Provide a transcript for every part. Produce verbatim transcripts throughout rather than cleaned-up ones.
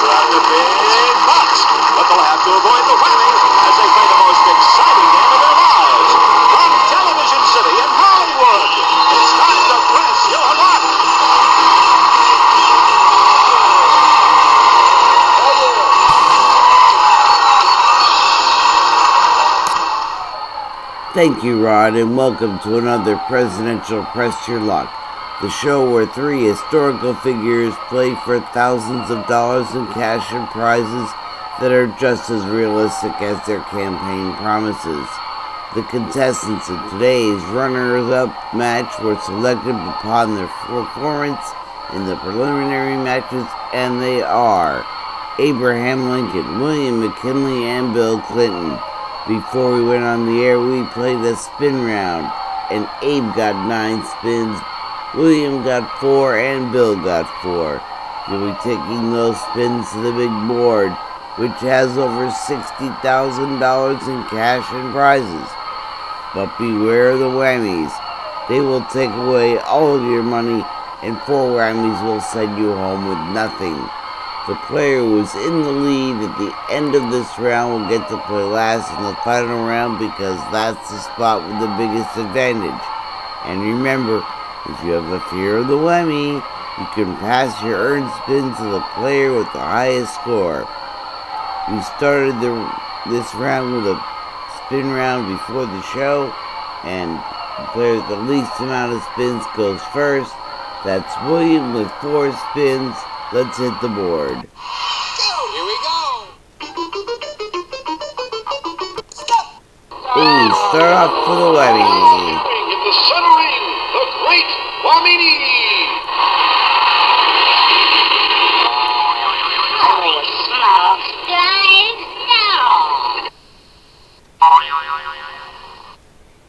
It's another big box, but they'll have to avoid the whammy as they play the most exciting game of their lives. From Television City in Hollywood, it's time to press your luck. Thank you, Rod, and welcome to another presidential Press Your Luck, the show where three historical figures play for thousands of dollars in cash and prizes that are just as realistic as their campaign promises. The contestants in today's runners-up match were selected upon their performance in the preliminary matches, and they are Abraham Lincoln, William McKinley, and Bill Clinton. Before we went on the air, we played a spin round, and Abe got nine spins, William got four, and Bill got four. You'll be taking those spins to the big board, which has over sixty thousand dollars in cash and prizes. But beware of the whammies. They will take away all of your money, and four whammies will send you home with nothing. The player who is in the lead at the end of this round will get to play last in the final round, because that's the spot with the biggest advantage. And remember, if you have the fear of the whammy, you can pass your earned spin to the player with the highest score. We started the, this round with a spin round before the show, and the player with the least amount of spins goes first. That's William with four spins. Let's hit the board. Oh, here we go. Stop. Ooh, start off for the whammy.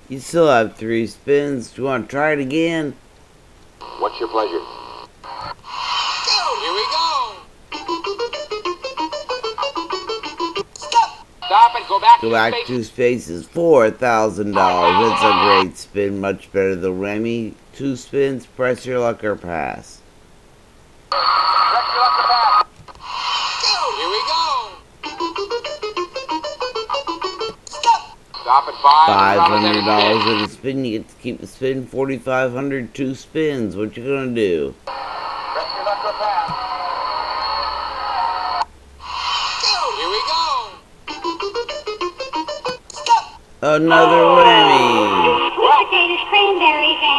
You still have three spins. Do you want to try it again? What's your pleasure? Oh, here we go. Stop. Stop and go back. Go back two spaces. Four thousand dollars. That's a great spin. Much better than Remy. Two spins, press your luck or pass. Press your luck or pass. Oh, here we go. Stop. Stop at five. Five hundred dollars in a spin. You get to keep the spin. Forty-five hundred. Two spins. What you gonna do? Press your luck or pass. Oh, here we go. Stop. Another oh. whammy. Potatoes, cranberries, and.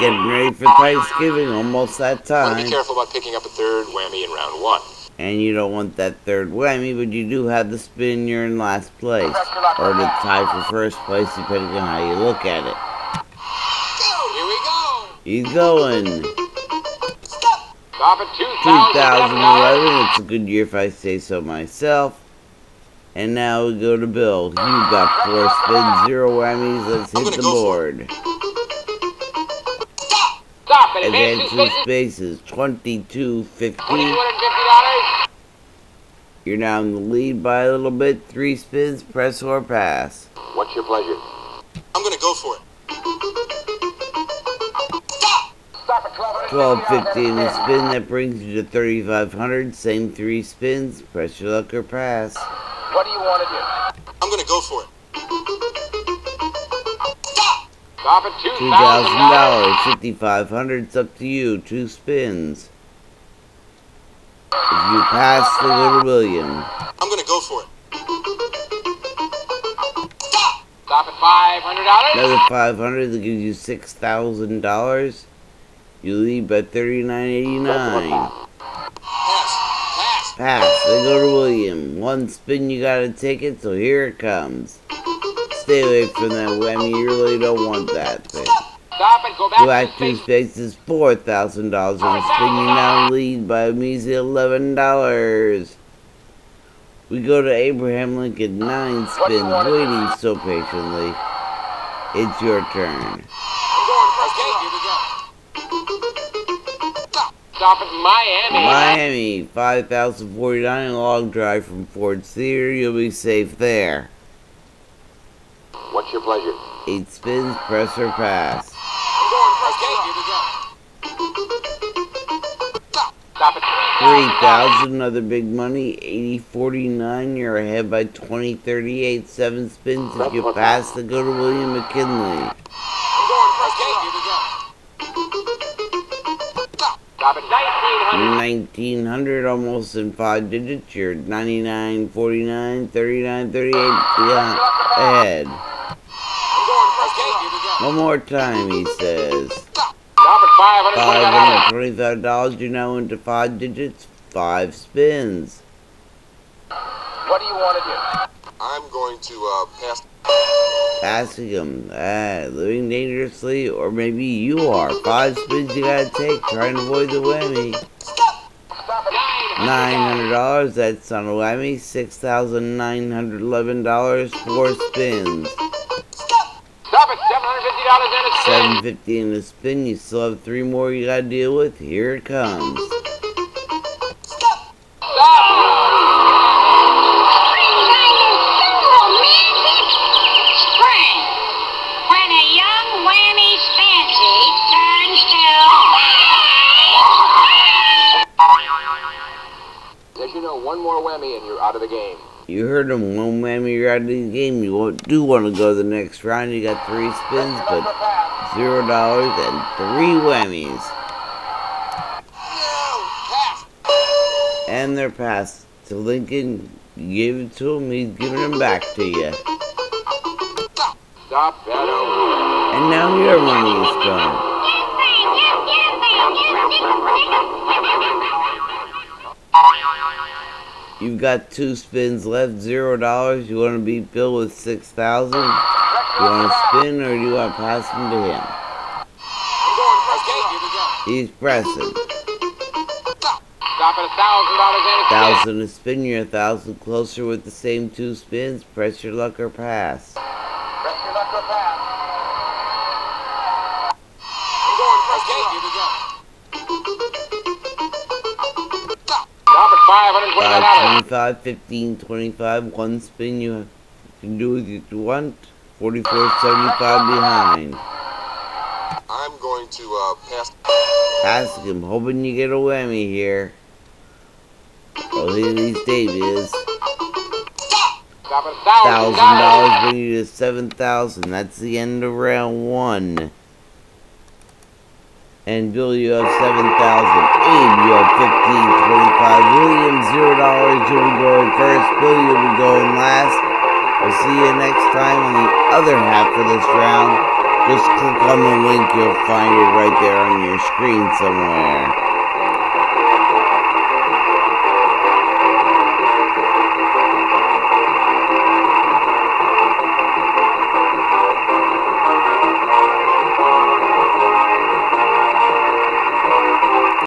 Getting ready for Thanksgiving, almost that time. Be careful about picking up a third whammy in round one. And you don't want that third whammy, but you do have the spin. You're in last place, or to tie for first place, depending on how you look at it. Here we go. He's going. Stop. Stop at two thousand eleven. It's a good year if I say so myself. And now we go to Bill. You've got four spins, zero whammies. Let's hit the board. Stop! Stop! Advance two spaces, twenty-two fifty. You're now in the lead by a little bit. Three spins, press or pass. What's your pleasure? I'm gonna go for it. Stop! Stop at twelve fifty in a spin. That brings you to thirty-five hundred. Same three spins, press your luck or pass. What do you want to do? I'm going to go for it. Stop! Stop at two thousand dollars. fifty-five hundred dollars. It's up to you. Two spins. If you pass, the little William. I'm going to go for it. Stop! Stop at five hundred dollars. Another five hundred dollars. That gives you six thousand dollars. You lead by thirty-nine eighty-nine. Pass. They go to William. One spin, you gotta take it, so here it comes. Stay away from that whammy. You really don't want that thing. Stop and go back, go back two spaces. Four thousand dollars on a spin. You now lead by a measly eleven dollars. We go to Abraham Lincoln. Nine spins, waiting so patiently. It's your turn. Stop at Miami. Miami, five thousand forty-nine, a long drive from Ford's Theater. You'll be safe there. What's your pleasure? Eight spins, press or pass. Go three thousand, another big money, eighty forty-nine. You're ahead by twenty thirty-eight, seven spins. If you pass, the go to William McKinley. nineteen hundred, almost in five digits. You're ninety-nine, forty-nine, thirty-nine, thirty-eight, yeah, ahead. One more time, he says. five hundred twenty-five dollars, you're now into five digits, five spins. What do you want to do? I'm going to uh, pass. Passing him, ah, living dangerously, or maybe you are. Five spins you gotta take, trying to avoid the whammy. nine hundred dollars, that's on a whammy. six thousand nine hundred eleven dollars, four spins. seven hundred fifty dollars in a spin, you still have three more you gotta deal with. Here it comes. Stop. Spring. When a young whammy's fancy turns to. As you know, one more whammy and you're out of the game. You heard him, one whammy, you're out of the game. You do want to go to the next round. You got three spins, but zero dollars and three whammies. And they're passed to Lincoln. You gave it to him, he's giving them back to you. Stop that over. And now your money is gone. You've got two spins left, zero dollars. You want to beat Bill with six thousand? You want to spin, or do you want to pass them to him? He's pressing. Stop at a thousand dollars and a spin. Thousand to spin. You're a thousand closer with the same two spins. Press your luck or pass. Press your luck or pass. five, twenty-five, fifteen, twenty-five, one spin you can do what you want, forty-four seventy-five behind. I'm going to uh, pass. Pass him, hoping you get a whammy here. Well, here these Davies. one thousand dollars bring you to seven thousand dollars. That's the end of round one. And Bill, you have seven thousand dollars. Abe, you have fifteen twenty-five. William, zero dollars. You'll be going first. Bill, you'll be going last. We'll see you next time on the other half of this round. Just click on the link. You'll find it right there on your screen somewhere.